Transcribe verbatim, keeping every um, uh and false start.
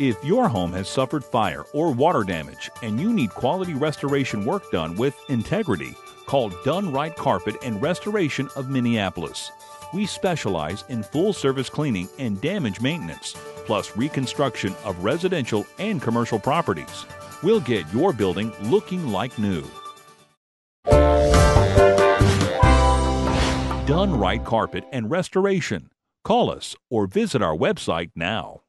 If your home has suffered fire or water damage and you need quality restoration work done with integrity, call Done Right Carpet and Restoration of Minneapolis. We specialize in full-service cleaning and damage maintenance, plus reconstruction of residential and commercial properties. We'll get your building looking like new. Done Right Carpet and Restoration. Call us or visit our website now.